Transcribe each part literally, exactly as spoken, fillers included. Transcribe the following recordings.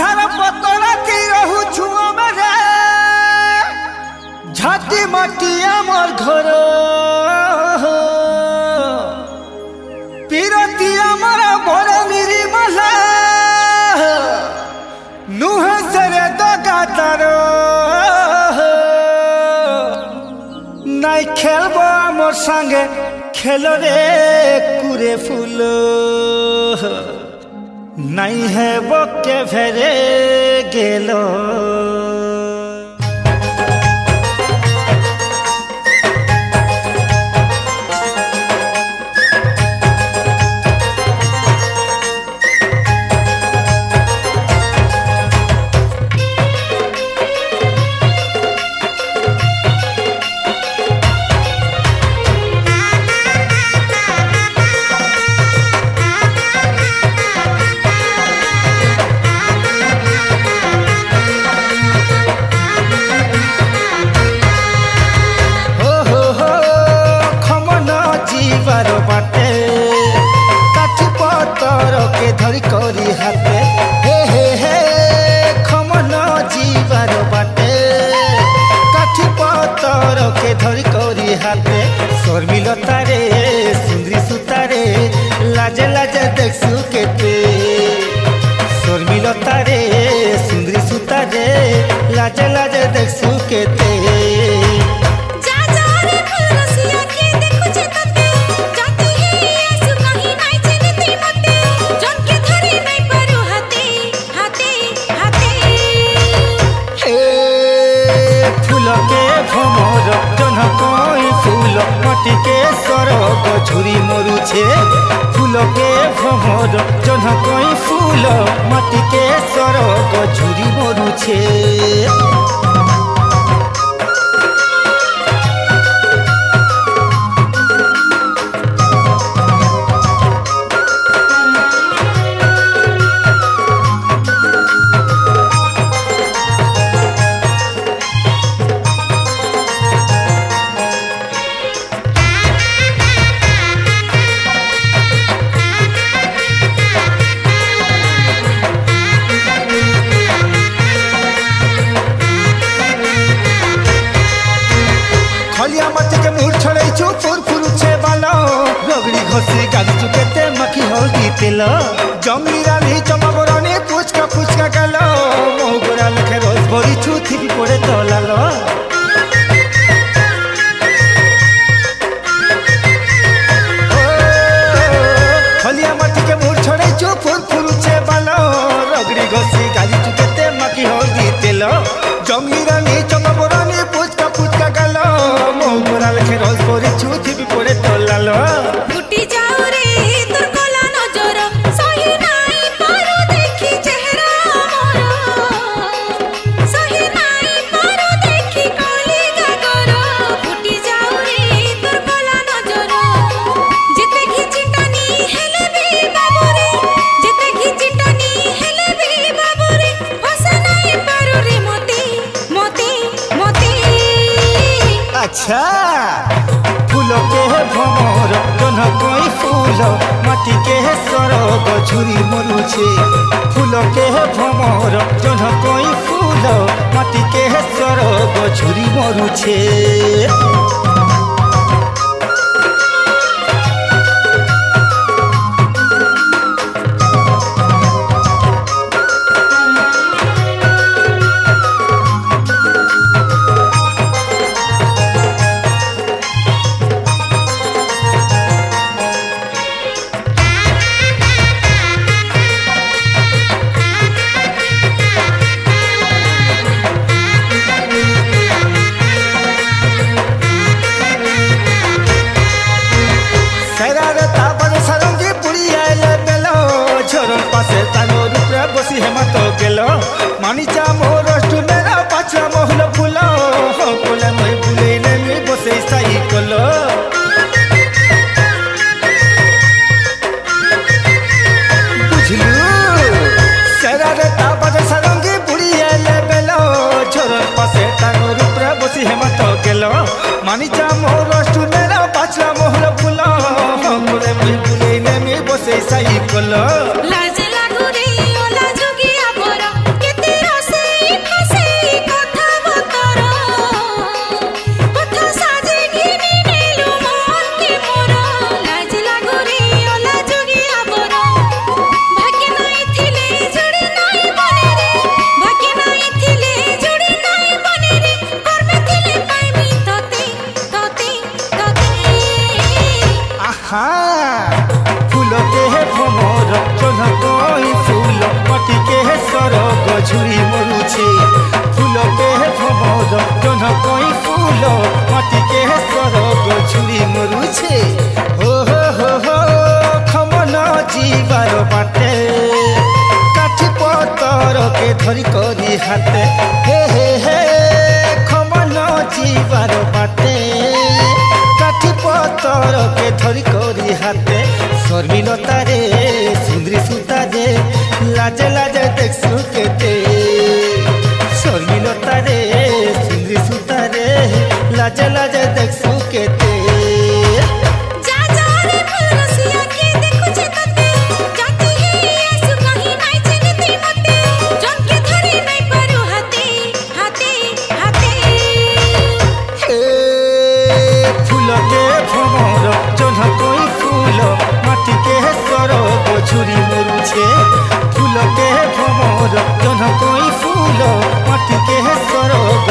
पत्थर पतरा के रहू छुआ मरे झाती मटिया मोर घर पीरतिया मरा बोरे मेरी मला नुह सरे तो कातारो नाइ खेलबो मोर संगे खेलो रे कुरे फूल नहीं है वो के फेरे गेलो झुरी मरुचे फूल के भवर जन कहीं फूल मटी के सरग झुरी मरुचे हो हो हो हो खम न जीवार बाटे काठी पतर के धरी करी हाथे हे हे हे खम न जीवार बाटे काठी पतर के धरी करी हाथे शर्मिलता रे सिंदरी सूता रे लाजे लाजे देखसु केते शर्मिलता रे सिंदरी सूता रे लाजे लाजे देखसु केते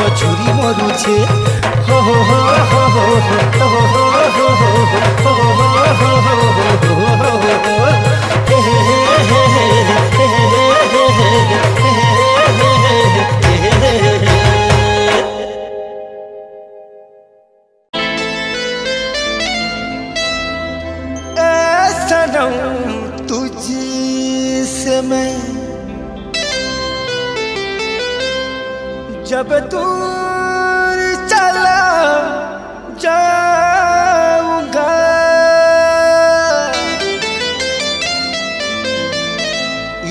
झुरी मरुचे हो हो हो हो हो हो हो हो हो हो हे हे हे हे हे हे हे हे। जब दूर चला जाऊंगा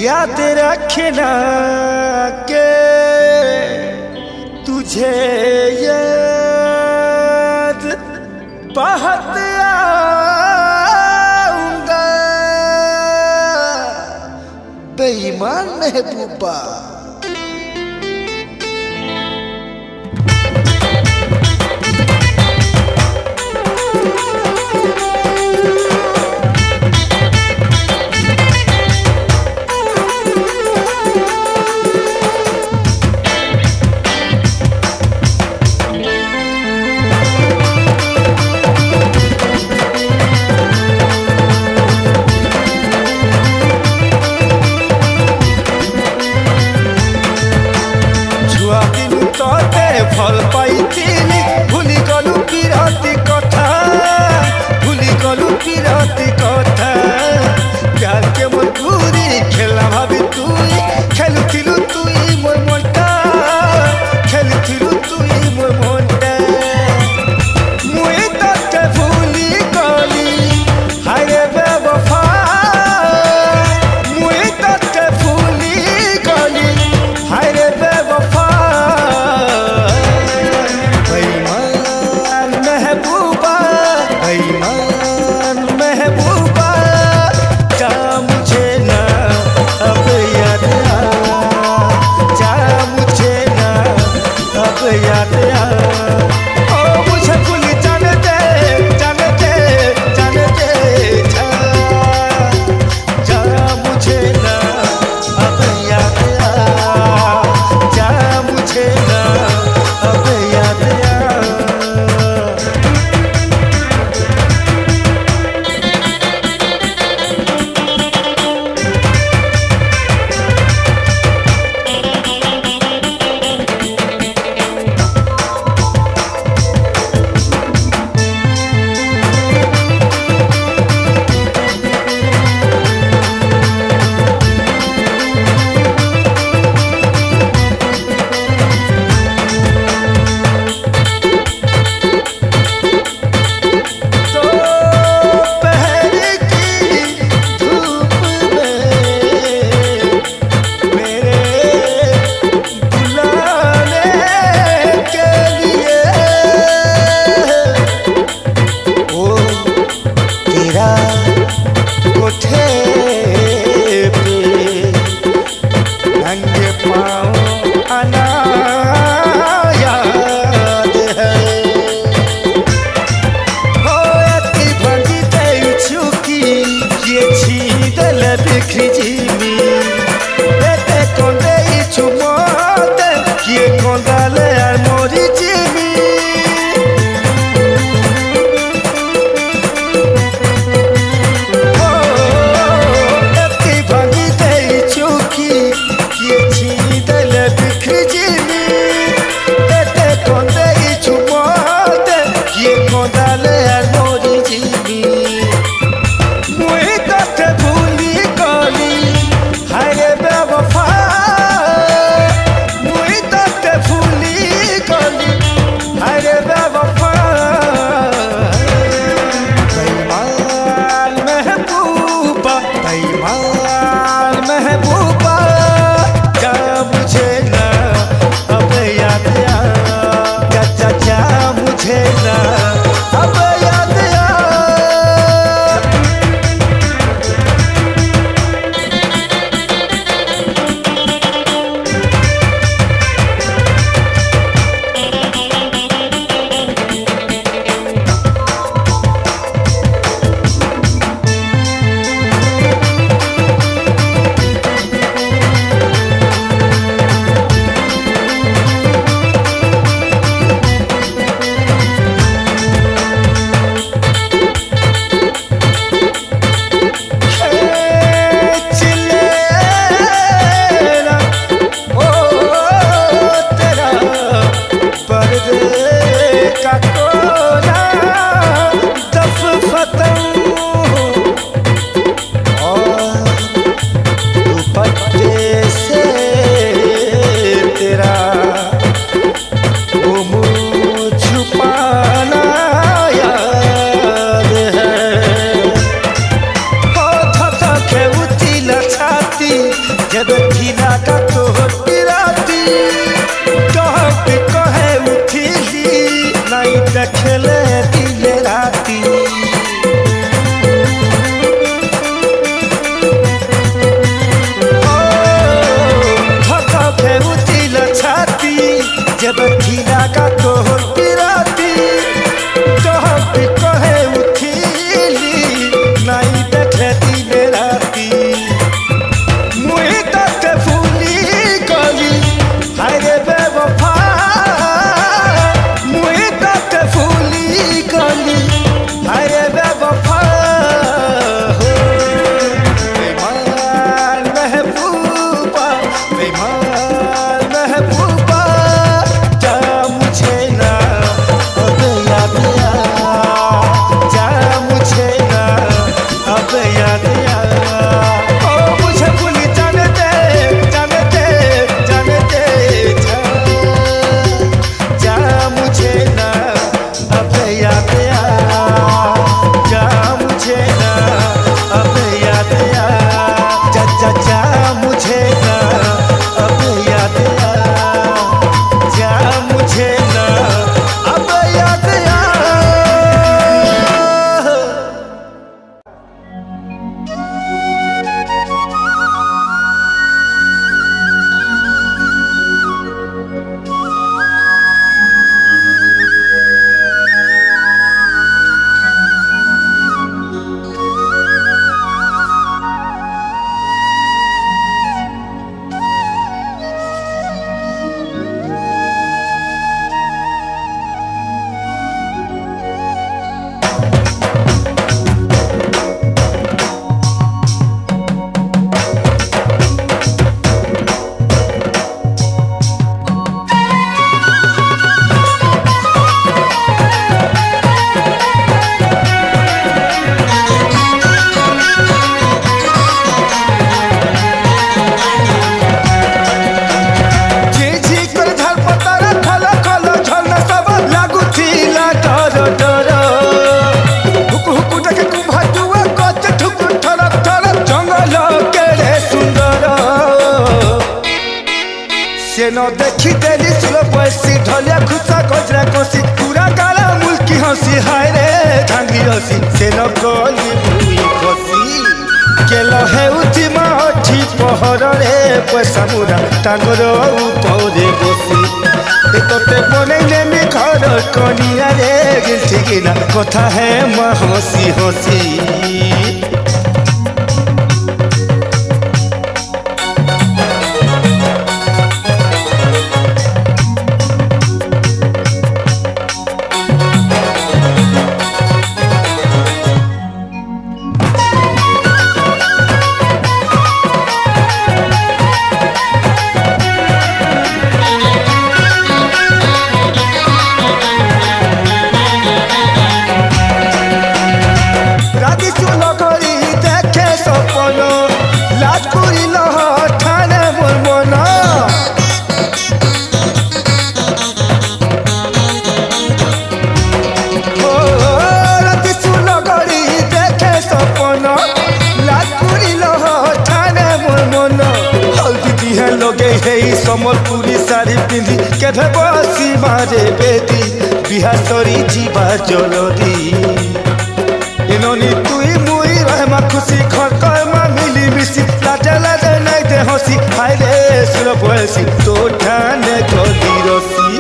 याद रखना के तुझे याद बहुत आऊंगा बेईमान महबूबा। सेनो देखी तेरी स्लो पैसी ढोलिया खुसा कचरा कोसी पूरा काला मुल्की हंसी हाय रे झांगी हंसी सेनो कोली भूई कोसी केलो है उठी माठी पहर रे पैसा मुरा टांगरो ऊपर गोसी एतते बने नेमी घर कनिया रे गिलठी गिना कथा है मां हंसी हंसी समलपुरी साड़ी पिंधी केधे बसी मारे बेदी बिहार सरी जीवा जलदी इनोनी तुई मुई रहमा खुशी घर कमा मिली मिसी लाजा लाजा नहीं दे हसी हाय रे सुर बसी तो ठाने गदी रसी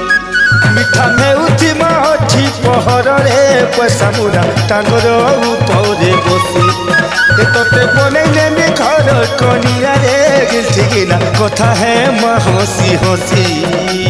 मिठा में उठी माठी पहर रे पैसा मुरा टांगर ऊपरे बसी तोते बने नेमी घर कनिया रे गिलठी गिना कथा है मां हंसी हंसी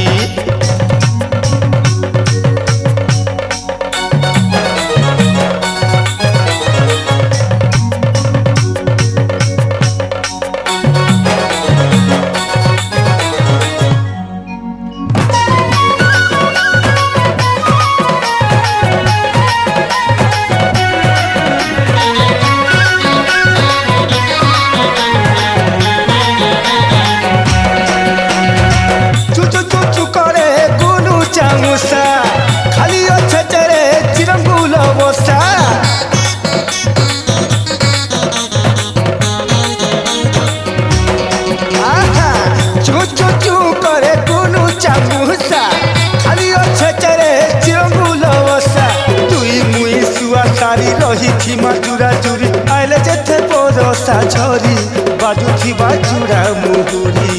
चूरा चूरी आइले जेथे बरसा झरी बाजू थी बाजूरा मुहुरी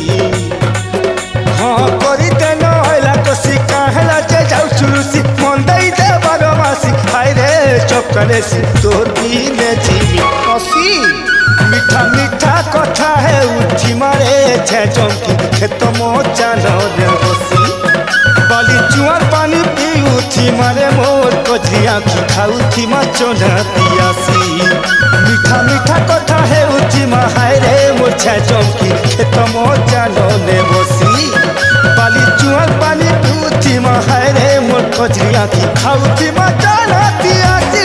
हाँ करी देन आइला कसी कहला जे जाऊ चुरुसी मन दई दे बारो मासी हाय रे चपकले सी तोर बिने जीवी कसी मीठा मीठा कथा है उठी मारे छे चमकी खेत मो जानो रे बसी बाली जुआर पानी पी उठी मारे मोर कजरिया की खाउथी मा चोना पियासी मीठा मीठा कथा है उठी मा हाय रे मोर छे चमकी खेत मो जानो ने बसी बाली जुआर पानी पी उठी मा हाय रे मोर कजरिया की खाउथी मा चोना पियासी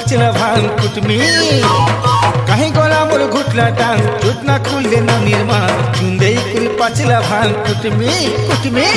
पचला भांग कुटमी कहीं गोला मोर घुटला डांग झुटना खुले न निर्मा चुंदे कुल पचला भांग कुटमी कुटमी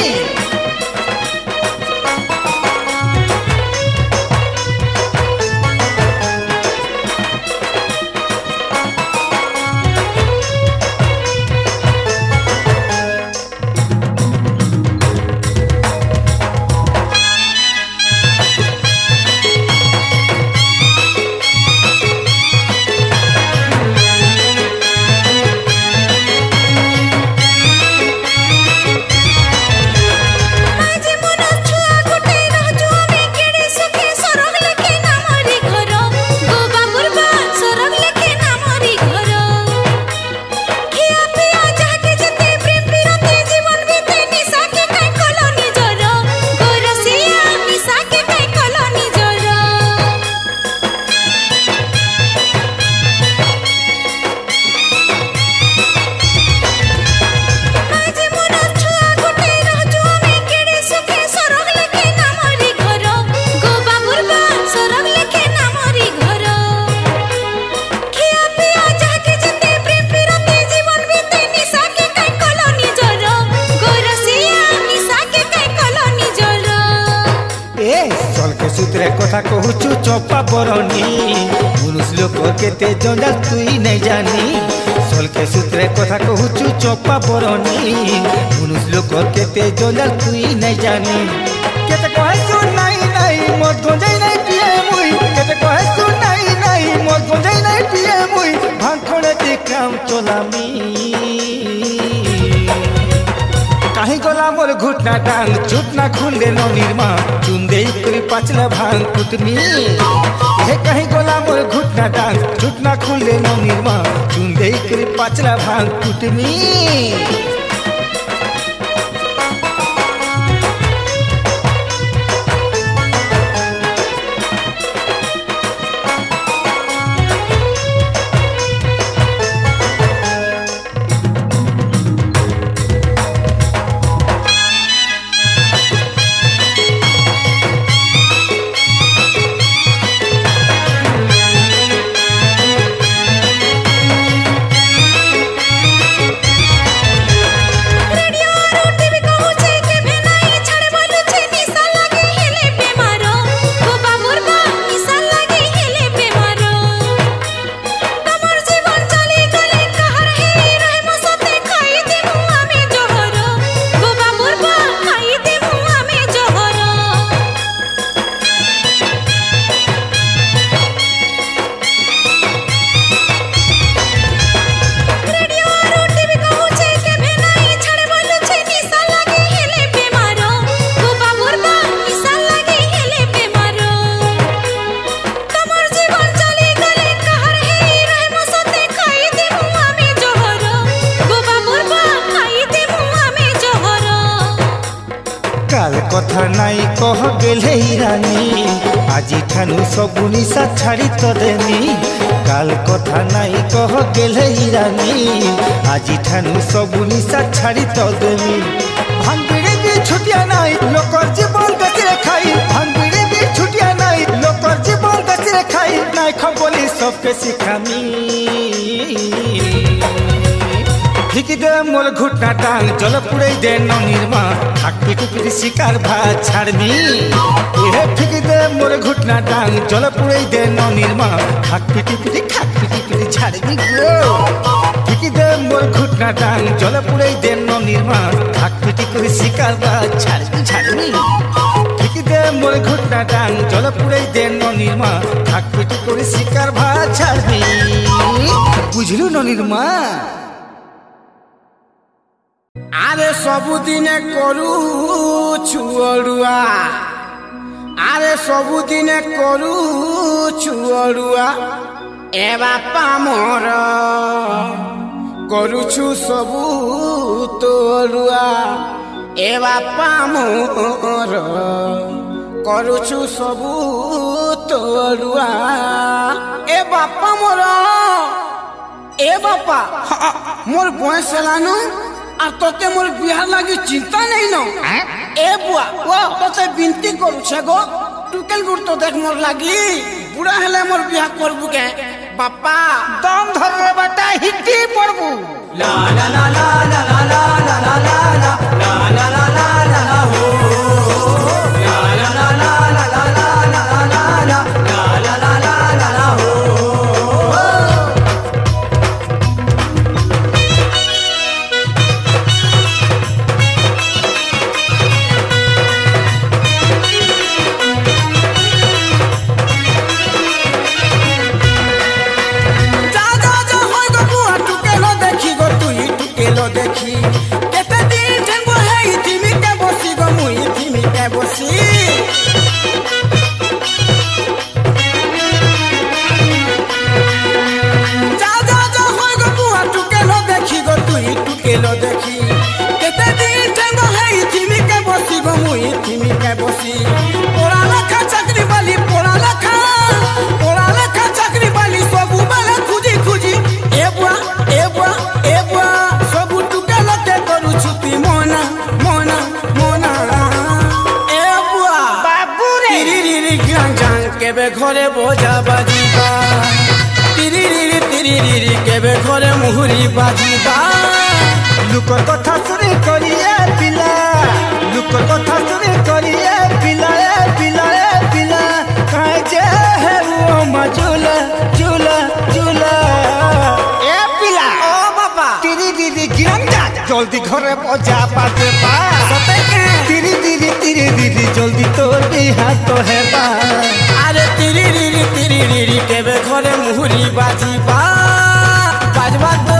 कथा कहूचु चोपा बरनी पुरुष लोक केते जंजाल तुई नहीं जानी चल के सूत्रे कथा कहूचु चोपा बरनी पुरुष लोक केते जंजाल तुई नहीं जानी केते कहे सुन नहीं नहीं मत गंजाई नहीं पिए मुई केते कहे सुन नहीं नहीं मत गंजाई नहीं पिए मुई भांखड़े ते काम चलामी काहे गला मोर घुटना डांग चुप ना खुले नो निर्मा चुंदे करी पचला भांग कुटमी हे काहे गला मोर घुटना डांग चुप ना खुले नो निर्मा चुंदे करी पचला भांग कुटमी कथा नाई कह गेले रानी आज ठानु सब निशा छाड़ी तो देनी काल कथा नाई कह गेले रानी आज ठानु सब निशा छाड़ी तो देनी भांगड़े भी छुटिया नाई लोकर जीवन गचरे खाई भांगड़े भी छुटिया नाई लोकर जीवन गचरे खाई नाई खबोली सबके सिखामी ढिकी दे मोल घुटना टांग जल पुड़े दे ननिर्मा ठाकपी टुपी शिकार भा छाड़नी हे ढिकी दे मोल घुटना टांग जल पुड़े दे ननिर्मा ठाकपी टुपी खाकपी टुपी छाड़नी गो ढिकी दे मोल घुटना टांग जल पुड़े दे ननिर्मा ठाकपी टुपी शिकार भा छाड़नी छाड़नी ढिकी दे मोल घुटना टांग जल पुड़े दे ननिर्मा ठाकपी टुपी शिकार भा छाड़नी बुझलु ननिर्मा आरे सबुदिने करूछु अरुआ आरे सबुदिने करूछु अरुआ ए बापा मोर करूछु सबु तो अरुआ ए बापा मोर करूछु सबु तो अरुआ ए बापा मोर ए बापा मोर बयस लानु आर तोते मोर बिहार लागी चिंता नहीं न ए बुआ वो तोते विनती करू छे गो टुकल गुड़ तो देख मोर लागी बुढ़ा हेले मोर बिहा करबू के बापा दम धर रे बेटा हिटी पड़बू ला ला ला ला ला ला ला ला ला ला ला ला ला ला ला हो ला ला ला ला ला ला ला ला ला ला ला ला ला ला हो घरे बोझा बाजीबा तिरी रिरी तिरी रिरी केबे घरे मुहुरी बाजीबा लुकर कथा सुनी करिए पिला लुकर कथा सुनी करिए पिला ए पिला ए पिला जल्दी घरे पहुंचा पाते बा तिरी तिरी तिरी तिरी जल्दी तोर बिहा तो है बा अरे तिरी तिरी तिरी तिरी केबे घरे मुहुरी बाजी बा बाजवा तो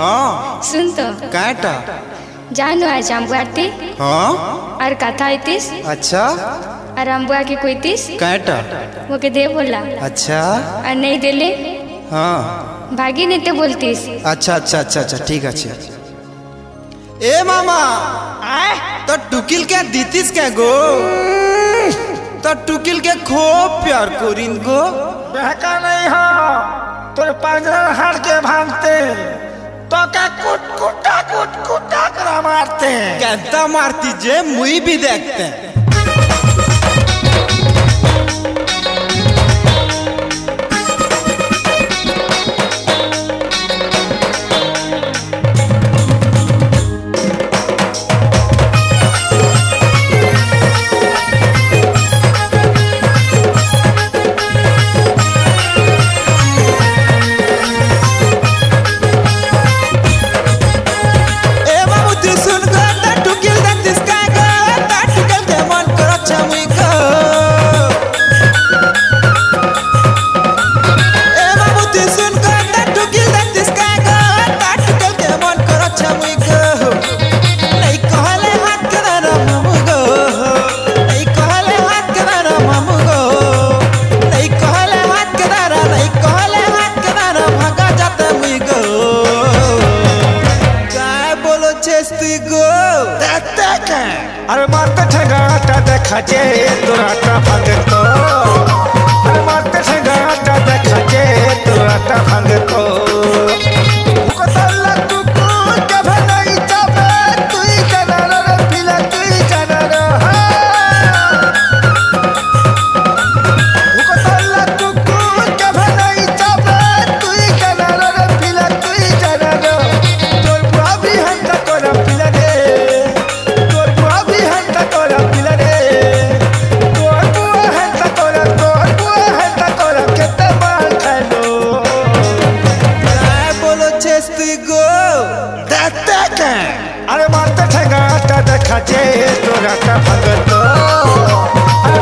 हाँ सुन तो काटा जानो आज हम बाटे हां और कथा इतिस अच्छा और हम बुआ के कोई इतिस काटा वो के दे बोला अच्छा और नहीं देले हां भागी नहीं तो बोलतीस अच्छा अच्छा अच्छा अच्छा ठीक अच्छे ए मामा आए तो टुकिल के दीतीस के गो तो टुकिल के खूब प्यार कोरिन गो बहका नहीं हो तोर पंजरा हार के भांगते तो का कुट कुटा कुट कुटा करा मारते कहता मारती जे मुई भी देखते अरे मारते ठगाटा देखा जे तोराटा भांग तो अरे मारते ठगाटा देखा जे तोराटा भांग तो अरे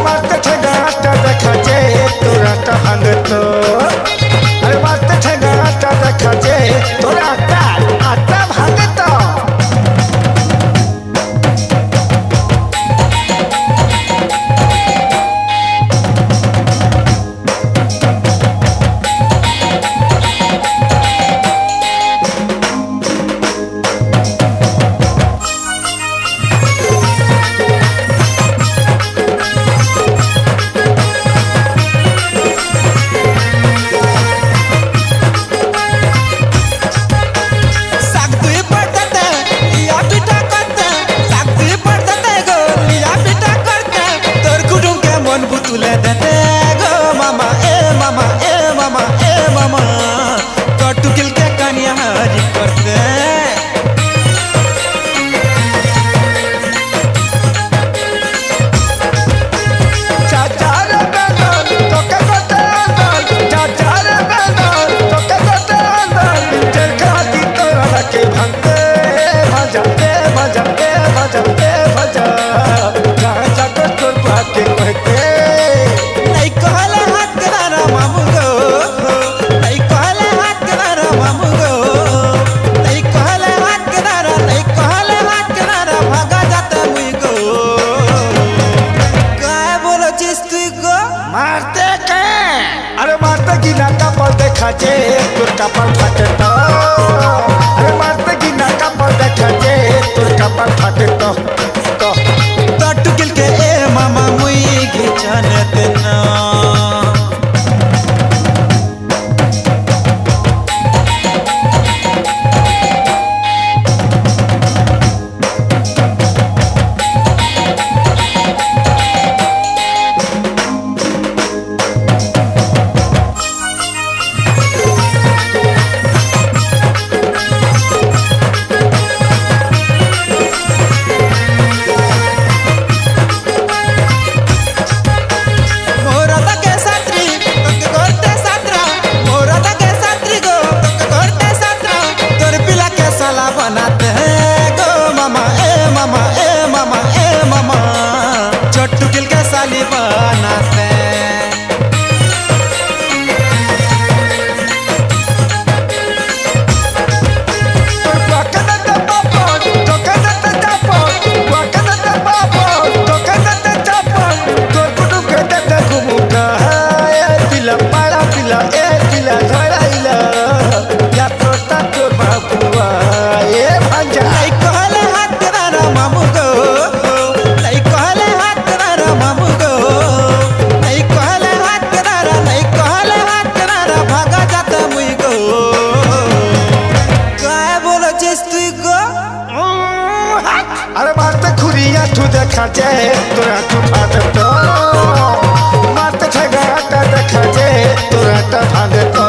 मारते ठगाटा देखा जे तोराटा भांग तो अरे मारते ठगाटा देखा जे तोराटा भांग तो अरे मारते ठगाटा देखा जे तोराटा आता भांग तो जे तोर कपाल फाटे तो अरे मारते गिना कपाल देखा जे तोर कपाल फाटे तो तो टटुकिल के ए मामा मुई घिचन देना दिला ए दिला झड़ाइला या तोता के बाबुआ ए भंजाई कहले हाथ तेरा मामू गो नहीं कहले हाथ तेरा मामू गो नहीं कहले हाथ तेरा नहीं कहले हाथ तेरा भागा जाता मुई गो काय बोलो जिस तू गो अरे मार तो खुरिया तू देखा जाए तोरा तू फाड़ दो मार तो छगाटा देखा जाए तोरा भाग दो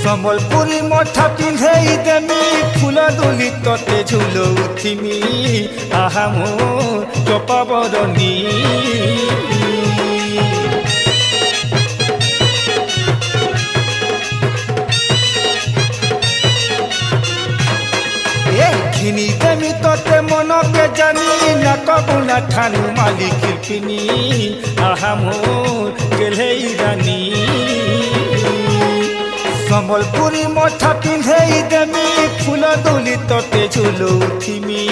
संबलपुरी मोठा पिंधे देमी फूल दुली तोते झुलो उठिमी आहा मोर चोपा बरनी घिनी देमी तोते मनो के जानी ना कबुना ठानु मालिक किनी आहा मोर गेले रानी संबलपुरी मोठा पिंधे देमी फूल दुली तोते झुलो उठिमी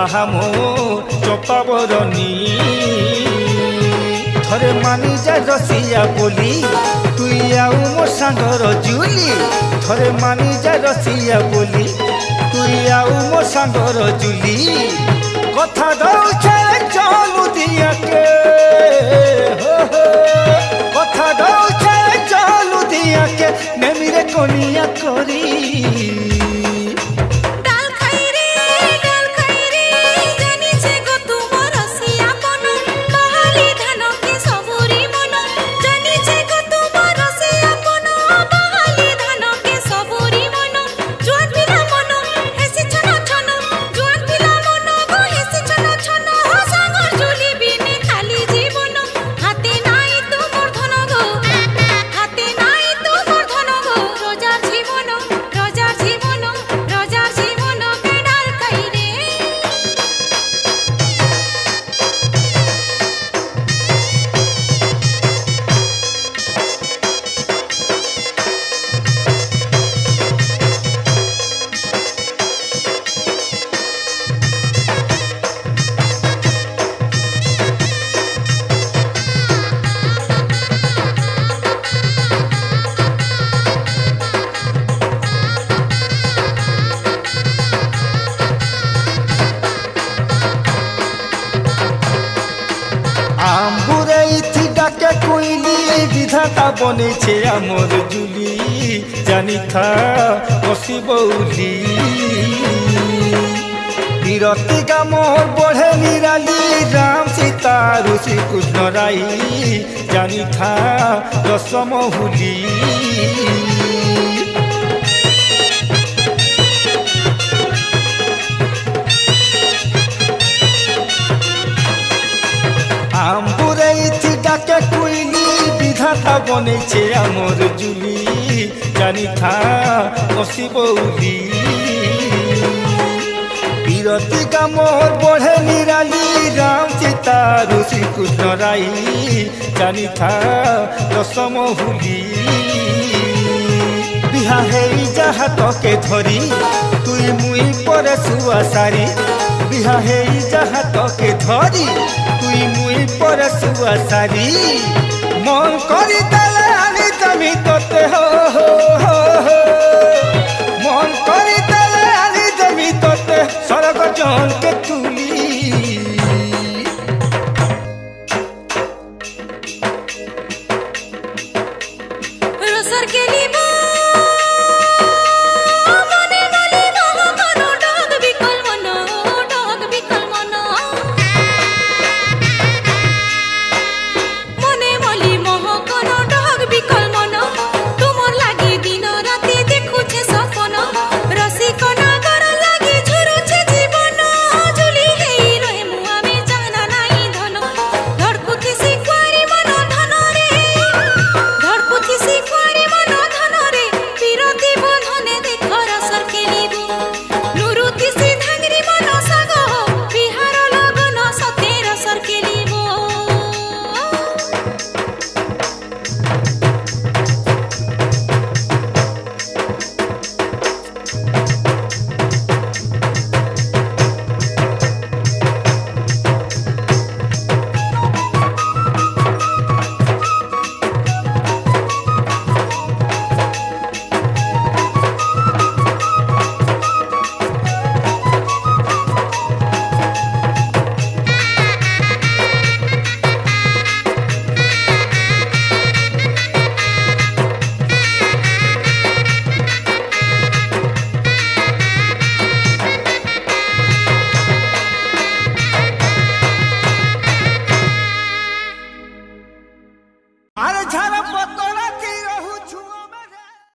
आहा मोर चोपा बरनी थरे मानी जा रसिया बोली तुई आउ मोर सांगर जुली थरे मानी जा रसिया बोली तुई आउ मोर सांगर जुली कथा दउछे चलू दिया के हो हो कथा दउछे चलू दिया के नेमिरे कोनिया करी जीवन के कोईली विधाता बने आमर जुली जानी था बसी बौली बिरती का मोर बढ़े निराली राम सीता ऋषि कृष्ण राई जानी था रसमहुली। आम्बुरे इति डाके कुईली विधाता बने आमर जुली जानी था बसी बौली बिरती का मोर बढ़े निराली राम सीता ऋषि कृष्ण राई जानी था रसमहुली। बिहा है जहाँ तके धरी तुई मुई पर सुआ सारी बिहा है जहाँ तके धरी तुई मुई पर सुआ सारी मन करी तलानी तमी तोते हो मन करी तलानी तमी तोते सरग जन के